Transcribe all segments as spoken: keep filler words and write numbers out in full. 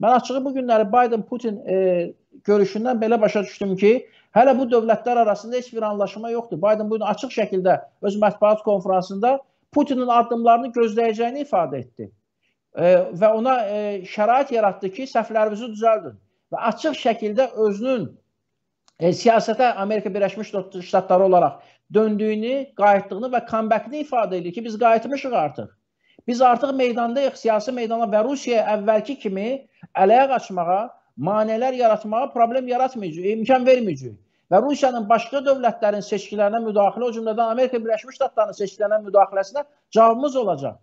Mən açığı bu günləri Biden-Putin e, görüşündən belə başa düşdüm ki, hələ bu dövlətlər arasında heç bir anlaşma yoxdur. Biden bugün açıq şəkildə öz mətbuat konferansında Putinin addımlarını gözləyəcəyini ifadə etdi. E, və ona e, şərait yaratdı ki, səhvlərimizi düzəldin. Və açıq şəkildə özünün e, siyasətə Amerika Birləşmiş Ştatları olaraq döndüyünü, qayıtdığını və comebackini ifadə edir ki, biz qayıtmışıq artıq. Biz artıq meydandayıq, siyasi meydana və Rusiyaya əvvəlki kimi əleyaq açmağa, maneələr yaratmağa problem yaratmayacaq, imkan verməyəcək. Və Rusiyanın başqa dövlətlərin seçkilərinə müdaxilə, o cümlədən Amerika Birləşmiş Ştatlarının seçkilərinə müdaxiləsinə cavabımız olacaq.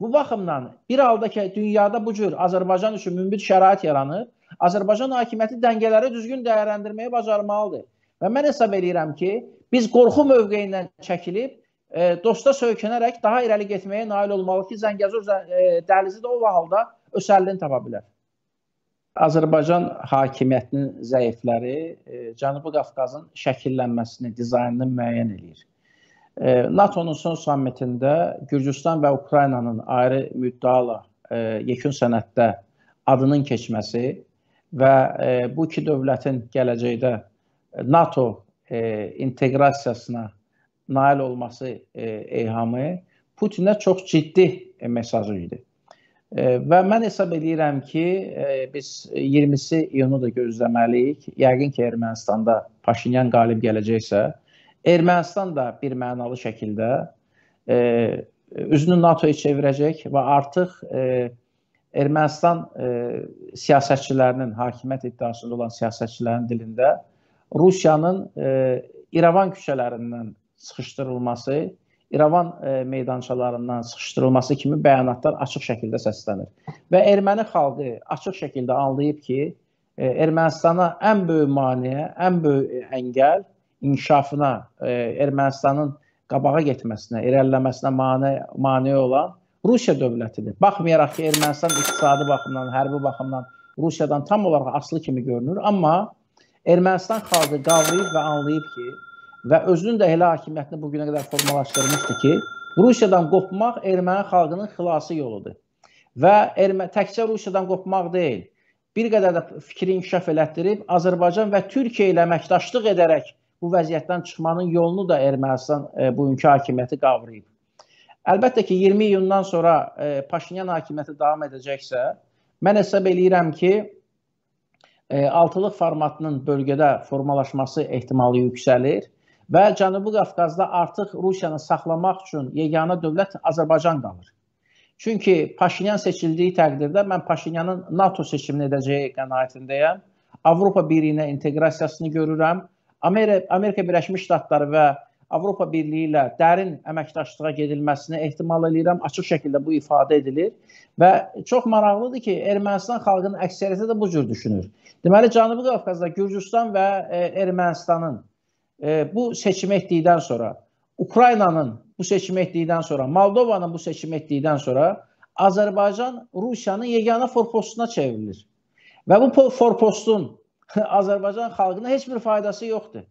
Bu baxımdan bir halda ki, dünyada bu cür Azərbaycan üçün münbit şərait yaranır, Azərbaycan hakimiyyəti dəngələri düzgün dəyərləndirməyi bacarmalıdır. Və mən hesab edirəm ki, biz qorxu mövqeyindən çəkilib, dosta söykənərək daha irəli getməyə nail olmalı ki, Zəngəzur dəhlizi də o halda öz həllini tapa bilər. Azərbaycan hakimiyyətinin zəifləri Cənubi Qafqazın şəkillənməsini, dizaynını müəyyən edir. NATO'nun son sammitində Gürcüstan və Ukraynanın ayrı müddəala yekun sənəddə adının keçməsi və bu iki dövlətin gələcəkdə NATO inteqrasiyasına nail olması eyhamı Putinə çox ciddi mesajı idi. Və mən hesab edirəm ki, biz iyirmisi iyunu da gözləməliyik. Yəqin ki, Ermənistanda Paşinyan qalib gələcəksə, Ermənistan da bir mənalı şəkildə üzünü NATO'ya çevirəcək və artıq Ermənistan siyasətçilərinin, hakimiyyət iddiasında olan siyasətçilərin dilində Rusiyanın İrəvan küçələrindən sıxışdırılması, İrəvan meydançalarından sıxışdırılması kimi bəyanatlar açıq şəkildə səslənir. Və erməni xalqı açıq şəkildə anlayıb ki, Ermənistana ən böyük maneə, ən böyük əngəl inkişafına, Ermənistanın qabağa getməsinə, irəliləməsinə maneə olan Rusiya dövlətidir. Baxmayaraq ki, Ermənistan iqtisadi baxımdan, hərbi baxımdan Rusiyadan tam olaraq asılı kimi görünür, amma Ermənistan xalqı qavrayıb və anlayıb ki, və özünün də elə hakimiyyətini bugünə qədər formalaşdırmışdı ki, Rusiyadan qopmaq erməni xalqının xilası yoludur. Və təkcə Rusiyadan qopmaq deyil, bir qədər də fikri inkişaf elətdirib, Azərbaycan və Türkiyə ilə əməkdaşlıq edərək bu vəziyyətdən çıxmanın yolunu da Ermənistan bugünkü hakimiyyəti qavrayıb. Əlbəttə ki, iyirmi iyundan sonra Paşinyan hakimiyyəti davam edəcəksə, mən hesab eləyirəm ki, altılıq formatının bölgədə formalaşması ehtimalı yüksəlir. Və Cənubi Qafqazda artıq Rusiyanı saxlamaq üçün yeganə dövlət Azərbaycan qalır. Çünki Paşinyan seçildiyi təqdirdə mən Paşinyanın NATO seçimini edəcəyi qənaətindəyəm. Avropa Birliyinə inteqrasiyasını görürəm. Amerika Birləşmiş Ştatları və Avropa Birliyi ilə dərin əməkdaşlığa gedilməsini ehtimal edirəm. Açıq şəkildə bu ifadə edilir. Və çox maraqlıdır ki, Ermənistan xalqının əksəriyyəti də bu cür düşünür. Deməli, Cənubi Qafqazda Gürcüstan və Ermənistanın bu seçimi etdikdən sonra, Ukraynanın bu seçimi etdikdən sonra, Moldovanın bu seçimi etdikdən sonra Azərbaycan Rusiyanın yeganə forpostuna çevrilir. Və bu forpostun Azərbaycan xalqına heç bir faydası yoxdur.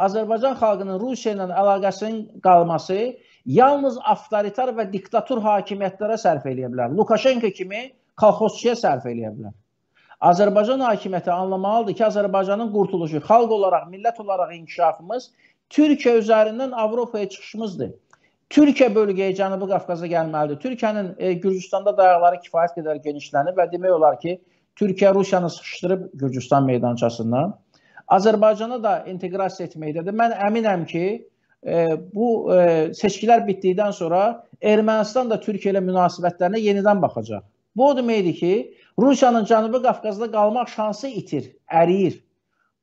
Azərbaycan xalqının Rusiya ilə əlaqəsinin qalması yalnız avtoritar və diktator hakimiyyətlərə sərf eləyə bilər. Lukaşenko kimi kolxozçuya sərf eləyə bilər. Azərbaycan hakimiyyəti anlamalıdır ki, Azərbaycanın qurtuluşu, xalq olaraq, millət olaraq inkişafımız Türkiyə üzərindən Avropaya çıxışımızdır. Türkiyə bölgəyə, Cənubi Qafqaza gəlməlidir. Türkiyənin e, Gürcüstanda dayaqları kifayət qədər genişlənir və demək olar ki, Türkiyə Rusiyanı sıxışdırıb Gürcüstan meydançasından. Azərbaycana da inteqrasiya etməkdədir. Mən əminəm ki, e, bu e, seçkilər bitdikdən sonra Ermənistan da Türkiyə ilə münasibətlərinə yenidən baxacaq. Bu o deməkdir ki, Rusiyanın Cənubi Qafqazda qalmaq şansı itir, əriyir.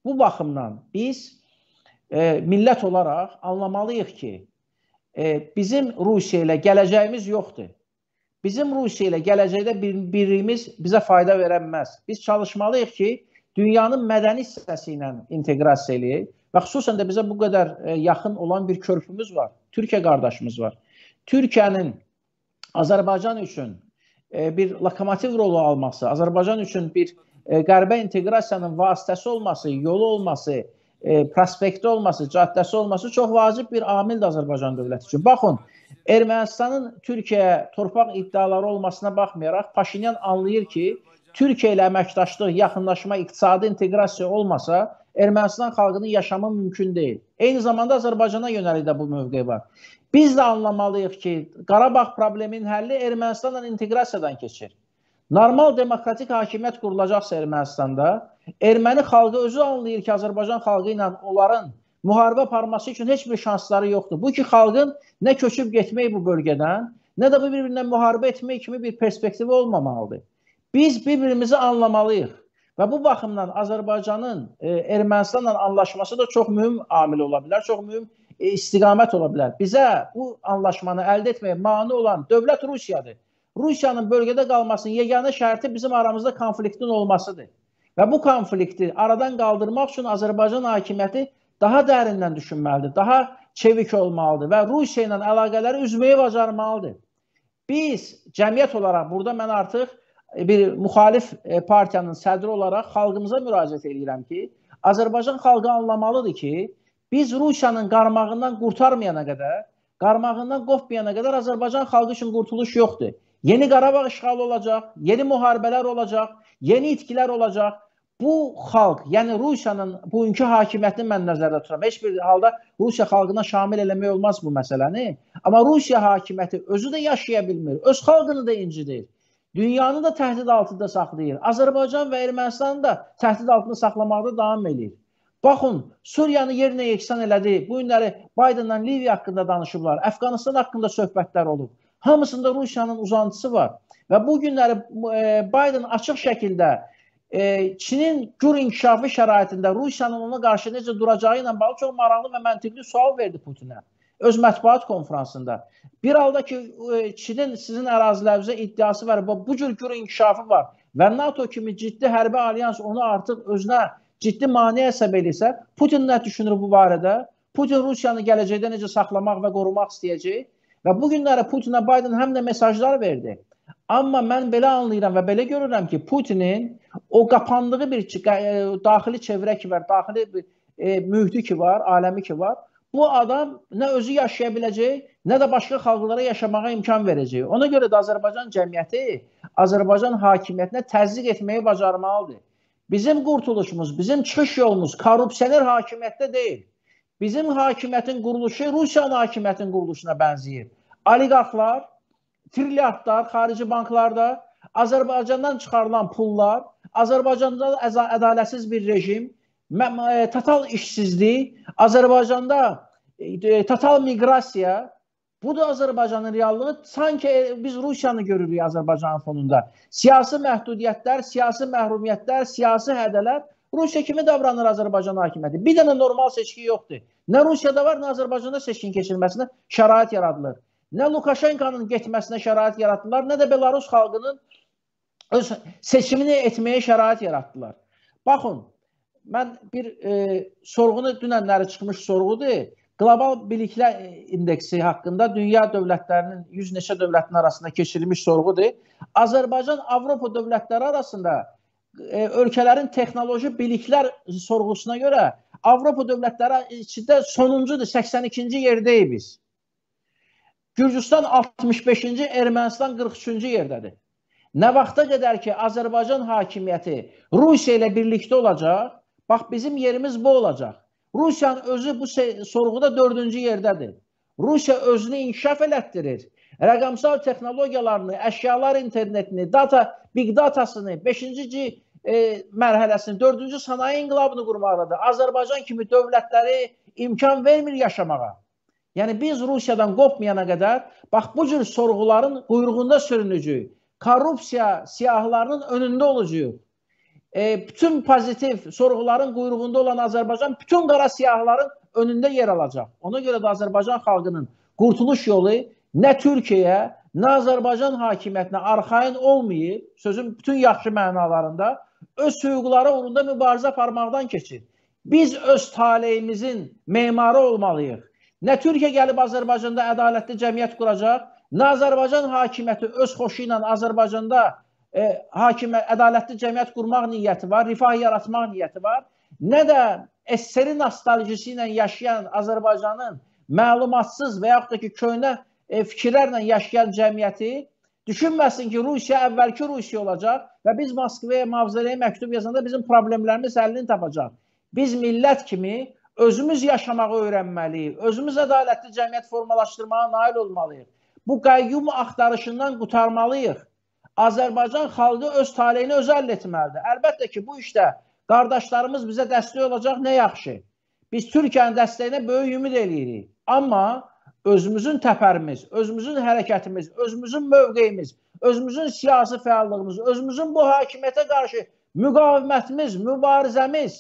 Bu baxımdan biz e, millət olaraq anlamalıyıq ki, e, bizim Rusiya ilə gələcəyimiz yoxdur. Bizim Rusiya ilə gələcəkdə bir, birliyimiz bizə fayda verə bilməz. Biz çalışmalıyıq ki, dünyanın mədəni hissəsi ilə inteqrasiya eləyək və xüsusən də bizə bu qədər e, yaxın olan bir körpümüz var, Türkiyə qardaşımız var. Türkiyənin Azərbaycan üçün bir lokomotiv rolu alması, Azərbaycan üçün bir qərbə inteqrasiyanın vasitəsi olması, yolu olması, prospekti olması, caddəsi olması çox vacib bir amildir Azərbaycan dövləti üçün. Baxın, Ermənistanın Türkiyəyə torpaq iddiaları olmasına baxmayaraq, Paşinyan anlayır ki, Türkiyə ilə əməkdaşlıq, yaxınlaşma, iqtisadi inteqrasiya olmasa, Ermənistan xalqının yaşamı mümkün deyil. Eyni zamanda Azərbaycana yönəlik də bu mövqe var. Biz də anlamalıyıq ki, Qarabağ probleminin həlli Ermənistanla inteqrasiyadan keçir. Normal demokratik hakimiyyət qurulacaqsa Ermənistanda, erməni xalqı özü anlayır ki, Azərbaycan xalqı ilə onların müharibə aparması üçün heç bir şansları yoxdur. Bu ki, xalqın nə köçüb getmək bu bölgədən, nə də bir-birindən müharibə etmək kimi bir perspektivi olmamalıdır. Biz bir-birimizi anlamalıyıq və bu baxımdan Azərbaycanın e, Ermənistanla anlaşması da çox mühüm amil ola bilər, çox mühüm e, istiqamət ola bilər. Bizə bu anlaşmanı əldə etməyə mane olan dövlət Rusiyadır. Rusiyanın bölgədə qalmasının yeganə şərti bizim aramızda konfliktin olmasıdır. Və bu konflikti aradan qaldırmaq üçün Azərbaycan hakimiyyəti daha dərindən düşünməlidir, daha çevik olmalıdır və Rusiya ilə əlaqələri üzməyi bacarmalıdır. Biz cəmiyyət olaraq, burada mən artıq bir müxalif partiyanın sədri olaraq xalqımıza müraciət edirəm ki, Azərbaycan xalqı anlamalıdır ki, biz Rusiyanın qarmağından qurtarmayana qədər, qarmağından qopmayana qədər Azərbaycan xalqı üçün qurtuluş yoxdur. Yeni Qarabağ işğalı olacaq, yeni müharibələr olacaq, yeni itkilər olacaq. Bu xalq, yəni Rusiyanın bugünkü hakimiyyətini mən nəzərdə tuturam. Heç bir halda Rusiya xalqına şamil eləmək olmaz bu məsələni. Amma Rusiya hakimiyyəti özü də yaşaya bilmir, öz xalqını da incidir. Dünyanı da təhdid altında saxlayır. Azərbaycan və Ermənistanı da təhdid altında saxlamaqda davam edir. Baxın, Suriyanı yerinə yeksan elədi. Bu günləri Biden'dan Liviya haqqında danışıblar. Əfqanistan haqqında söhbətlər olub. Hamısında Rusiyanın uzantısı var. Və bu günləri Biden açıq şəkildə Çinin gür inkişafı şəraitində Rusiyanın ona qarşı necə duracağı ilə bağlı çox maraqlı və məntiqli sual verdi Putinə. Öz mətbuat konferansında. Bir halda ki, Çinin sizin ərazilərinizə iddiası var, bu cür gür inkişafı var və NATO kimi ciddi hərbi alyans onu artıq özünə ciddi maneə hesab edirsə, Putin nə düşünür bu barədə? Putin Rusiyanı gələcəkdə necə saxlamaq və qorumaq istəyəcək? Və bu günlərə Putinə Biden həm də mesajlar verdi. Amma mən belə anlayıram və belə görürəm ki, Putinin o qapandığı bir daxili çevrə ki var, daxili bir e, mühiti ki var, aləmi ki var, bu adam nə özü yaşaya biləcək, nə də başqa xalqlara yaşamağa imkan verəcək. Ona görə də Azərbaycan cəmiyyəti Azərbaycan hakimiyyətinə təzyiq etməyi bacarmalıdır. Bizim qurtuluşumuz, bizim çıxış yolumuz korrupsioner hakimiyyətdə deyil. Bizim hakimiyyətin quruluşu Rusiyanın hakimiyyətin quruluşuna bənzəyir. Oliqarxlar, trilyardlar, xarici banklarda, Azərbaycandan çıxarılan pullar, Azərbaycanda ədalətsiz bir rejim, total işsizlik, Azərbaycanda total miqrasiya, bu da Azərbaycanın reallığı. Sanki biz Rusiyanı görürük Azərbaycanın fonunda. Siyasi məhdudiyyətlər, siyasi məhrumiyyətlər, siyasi hədələr Rusiya kimi davranır Azərbaycan hakimiyyəti. Bir dənə normal seçki yoxdur. Nə Rusiyada var, nə Azərbaycanda seçkin keçirməsinə şərait yaradılır. Nə Lukaşenkanın getməsinə şərait yaratdılar, nə də Belarus xalqının öz seçimini etməyə şərait yaratdılar. Baxın, mən bir e, sorğunu, dünənləri çıxmış sorğudur. Qlobal biliklər indeksi haqqında dünya dövlətlərinin yüz neçə dövlətinin arasında keçirilmiş sorğudur. Azərbaycan Avropa dövlətləri arasında e, ölkələrin texnoloji biliklər sorğusuna görə Avropa dövlətləri içində sonuncudur, səksən ikinci yerdəyik biz. Gürcüstan altmış beşinci, Ermənistan qırx üçüncü yerdədir. Nə vaxta qədər ki, Azərbaycan hakimiyyəti Rusiya ilə birlikdə olacaq, bax bizim yerimiz bu olacaq. Rusiyanın özü bu sorğuda dördüncü yerdədir. Rusiya özünü inkişaf elətdirir. Rəqəmsal texnologiyalarını, əşyalar internetini, data, big datasını, beşinci e, mərhələsini, dördüncü sanayi inqilabını qurmaqdadır. Azərbaycan kimi dövlətləri imkan vermir yaşamağa. Yəni biz Rusiyadan qopmayana qədər, bax bu cür sorğuların quyruğunda sürünücü, korrupsiya siyahlarının önündə olucu, E, bütün pozitiv sorğuların quyruğunda olan Azərbaycan bütün qara siyahların önündə yer alacaq. Ona görə də Azərbaycan xalqının qurtuluş yolu nə Türkiyəyə, nə Azərbaycan hakimiyyətinə arxain olmayıb, sözün bütün yaxşı mənalarında, öz hüquqları uğrunda mübarizə aparmaqdan keçir. Biz öz taleyimizin memarı olmalıyıq. Nə Türkiyə gəlib Azərbaycanda ədalətli cəmiyyət quracaq, nə Azərbaycan hakimiyyəti öz xoşu ilə Azərbaycanda E, hakimə, ədalətli cəmiyyət qurmaq niyyəti var, rifah yaratmaq niyyəti var, nə də SSR nostalgisi ilə yaşayan Azərbaycanın məlumatsız və yaxud da ki, köhnə e, fikirlərlə yaşayan cəmiyyəti Düşünməsin ki, Rusiya əvvəlki Rusiya olacaq və biz Moskvaya, mavzeleyə məktub yazanda bizim problemlərimiz həllini tapacaq. Biz millət kimi özümüz yaşamağı öyrənməliyik, özümüz ədalətli cəmiyyət formalaşdırmağa nail olmalıyıq. Bu qayyum axtarışından qutarmalıyıq. Azərbaycan xalqı öz taleyini özü həll etməlidir. Əlbəttə ki, bu işdə qardaşlarımız bizə dəstək olacaq, nə yaxşı. Biz Türkiyənin dəstəyinə böyük ümid eləyirik. Amma özümüzün təpərimiz, özümüzün hərəkətimiz, özümüzün mövqeyimiz, özümüzün siyasi fəallığımız, özümüzün bu hakimiyyətə qarşı müqavimətimiz, mübarizəmiz,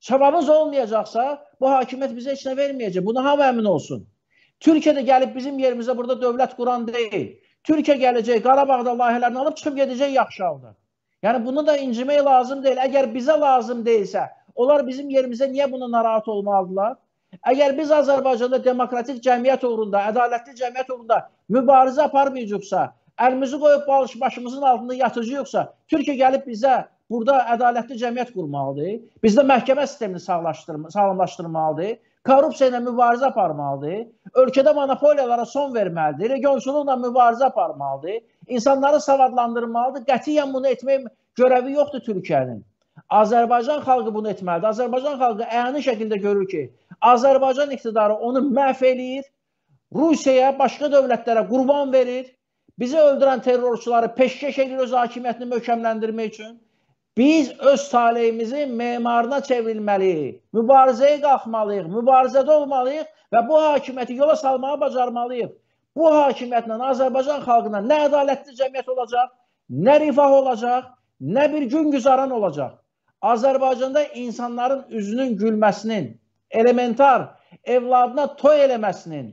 çabamız olmayacaqsa, bu hakimiyyət bizə heç nə verməyəcək. Buna hamı əmin olsun. Türkiyədə gəlib bizim yerimizə burada dövlət quran deyil. Türkiyə gələcək, Qarabağda layihələrini alıb çıxıb gedəcək yaxşı halda. Yəni, bunu da incimək lazım deyil. Əgər bizə lazım deyilsə, onlar bizim yerimizə niyə buna narahat olmalıdırlar? Əgər biz Azərbaycanda demokratik cəmiyyət uğrunda, ədalətli cəmiyyət uğrunda mübarizə aparmayacaqsa, əlimizi qoyub başımızın altında yatıcı yoxsa, Türkiyə gəlib bizə burada ədalətli cəmiyyət qurmalıdır, bizdə məhkəmə sistemini sağlamlaşdırmalıdır, korrupsiya ilə mübarizə aparmalıdır, ölkədə monopoliyalara son verməlidir, regionçuluqla mübarizə aparmalıdır, insanları savadlandırmalıdır. Qətiyyən bunu etmək görəvi yoxdur Türkiyənin. Azərbaycan xalqı bunu etməlidir. Azərbaycan xalqı əyani şəkildə görür ki, Azərbaycan iqtidarı onu məhv eləyir, Rusiyaya, başqa dövlətlərə qurban verir, bizi öldürən terrorçuları peşkəş eləyir öz hakimiyyətini möhkəmləndirmək üçün. Biz öz taleyimizin memarına çevrilməliyik, mübarizəyə qalxmalıyıq, mübarizədə olmalıyıq və bu hakimiyyəti yola salmağa bacarmalıyıq. Bu hakimiyyətlə Azərbaycan xalqına nə ədalətli cəmiyyət olacaq, nə rifah olacaq, nə bir gün güzaran olacaq. Azərbaycanda insanların üzünün gülməsinin, elementar evladına toy eləməsinin,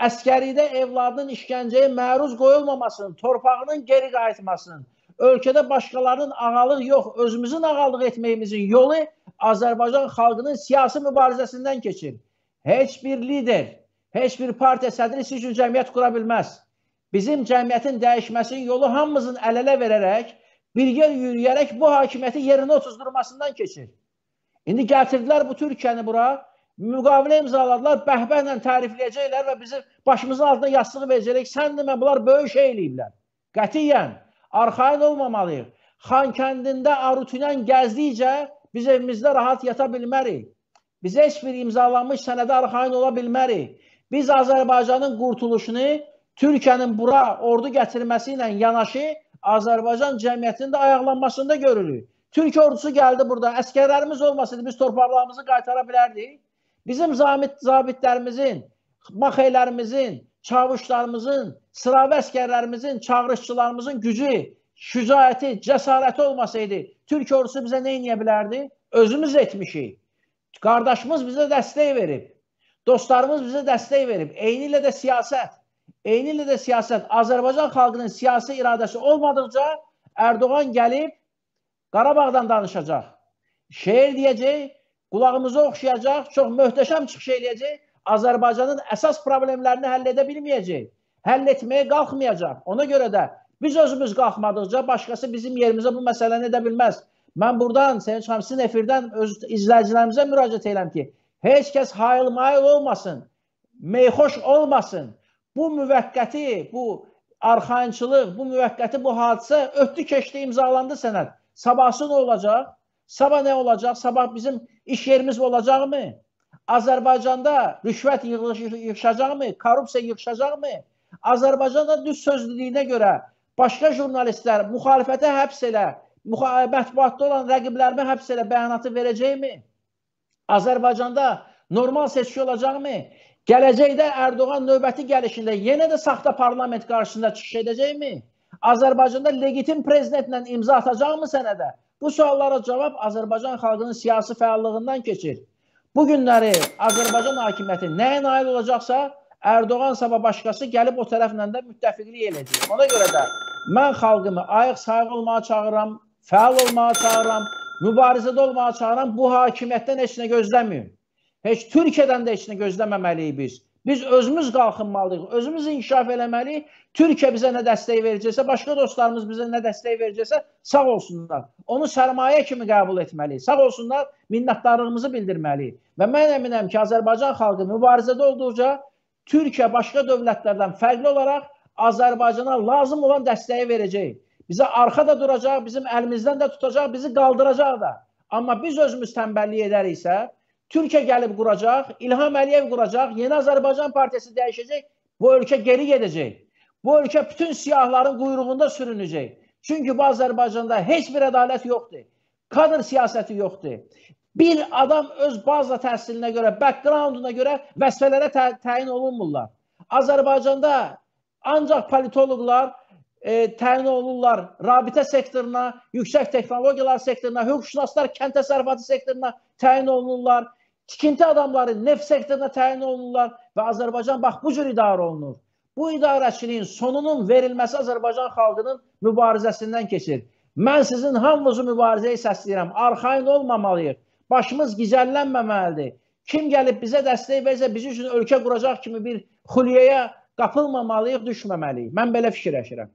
əskəridə evladının işgəncəyə məruz qoyulmamasının, torpağının geri qayıtmasının, ölkədə başqalarının ağalıq yox, özümüzün ağalıq etməyimizin yolu Azərbaycan xalqının siyasi mübarizəsindən keçir. Heç bir lider, heç bir partiya sədri siz üçün cəmiyyət qura bilməz. Bizim cəmiyyətin dəyişməsinin yolu hamımızın əl-ələ verərək, birgə yürüyərək bu hakimiyyəti yerinə otuzdurmasından keçir. İndi gətirdilər bu Türkiyəni bura, müqavilə imzaladılar, bəhbəhlə tərifləyəcəklər və bizim başımızın altına yastığı verəcək, sən demə, bunlar böyük şey eləyiblər. Qətiyyən. Arxain olmamalıyıq. Xankəndində Arutinən gəzdikcə biz evimizdə rahat yata bilmərik. Biz heç bir imzalanmış sənədə arxain ola bilmərik. Biz Azərbaycanın qurtuluşunu Türkiyənin bura ordu gətirməsi ilə yanaşı Azərbaycan cəmiyyətinin də ayaqlanmasında görürük. Türk ordusu gəldi burada. Əskərlərimiz olmasaydı biz torpaqlarımızı qaytara bilərdik. Bizim zabitlərimizin, maxeylərimizin, çavuşlarımızın, sıravi əskərlərimizin, çağırışçılarımızın gücü, şücaəti, cəsarəti olmasaydı, Türk ordusu bizə nə eləyə bilərdi? Özümüz etmişik. Qardaşımız bizə dəstək verib, dostlarımız bizə dəstək verib. Eynilə də siyasət, eynilə də siyasət, Azərbaycan xalqının siyasi iradəsi olmadıqca Erdoğan gəlib Qarabağdan danışacaq. Şeir deyəcək, qulağımızı oxşayacaq, çox möhtəşəm çıxış eləyəcək. Azərbaycanın əsas problemlərini həll edə bilməyəcək, həll etməyə qalxmayacaq. Ona görə də biz özümüz qalxmadıqca başqası bizim yerimizə bu məsələni edə bilməz. Mən buradan, Sevinç xanım, sizin efirdən öz izləyicilərimizə müraciət edirəm ki, heç kəs hayıl-mayıl olmasın, meyxoş olmasın. Bu müvəqqəti, bu arxayınçılıq, bu müvəqqəti, bu hadisə ötdü keçdi, imzalandı sənəd. Sabahsı nə olacaq? Sabah nə olacaq? Sabah bizim iş yerimiz olacaqmı? Azərbaycanda rüşvət yığışacaqmı? Korrupsiya yığışacaqmı? Azərbaycanda düz sözlülüyünə görə başqa jurnalistlər müxalifətə həbs elə, mətbuatda olan rəqiblərini həbs elə bəyanatı verəcəkmi? Azərbaycanda normal seçki olacaqmı? Gələcəkdə Erdoğan növbəti gəlişində yenə də saxta parlament qarşısında çıxış edəcəkmi? Azərbaycanda legitim prezidentlə imza atacaqmı sənədə? Bu suallara cavab Azərbaycan xalqının siyasi fəallığından keçir. Bu günləri Azərbaycan hakimiyyəti nəyə nail olacaqsa, Erdoğan sabah başqası gəlib o tərəflə də müttəfiqlik eləcək. Ona görə də mən xalqımı ayıq-sayıq olmağa çağıram, fəal olmağa çağıram, mübarizədə olmağa çağıram, bu hakimiyyətdən heç nə gözləməyim. Heç Türkiyədən də heç nə gözləməməliyik biz. Biz özümüz qalxınmalıyıq, özümüz inkişaf eləməliyik. Türkiyə bizə nə dəstək verəcəksə, başqa dostlarımız bizə nə dəstək verəcəksə, sağ olsunlar. Onu sərmayə kimi qəbul etməliyik, sağ olsunlar, minnətdarlığımızı bildirməliyik. Və mən əminəm ki, Azərbaycan xalqı mübarizədə olduqca, Türkiyə başqa dövlətlərdən fərqli olaraq Azərbaycana lazım olan dəstəyi verəcəyik. Bizə arxa da duracaq, bizim əlimizdən də tutacaq, bizi qaldıracaq da. Amma biz özümüz tənbəllik edəriksə, Türkiyə gəlib quracaq, İlham Əliyev quracaq, Yeni Azərbaycan Partisi dəyişəcək, bu ölkə geri gedəcək. Bu ölkə bütün siyahların quyruğunda sürünəcək. Çünki bu Azərbaycanda heç bir ədalət yoxdur. Kadr siyasəti yoxdur. Bir adam öz baza təhsilinə görə, backgrounduna görə vəzifələrə tə təyin olunmurlar. Azərbaycanda ancaq politoloqlar e, təyin olunurlar rabitə sektoruna, yüksək texnologiyalar sektoruna, hüquqşünaslar kənd təsərrüfatı sektoruna təyin olunurlar. Tikinti adamları neft sektoruna təyin olunurlar və Azərbaycan bax bu cür idarə olunur. Bu idarəçiliyin sonunun verilməsi Azərbaycan xalqının mübarizəsindən keçir. Mən sizin hamımızı mübarizəyə səsləyirəm. Arxayın olmamalıyıq. Başımız gizəllənməməlidir. Kim gəlib bizə dəstək versə, bizi üçün ölkə quracaq kimi bir xüliyəyə qapılmamalıyıq, düşməməliyik. Mən belə fikirləşirəm.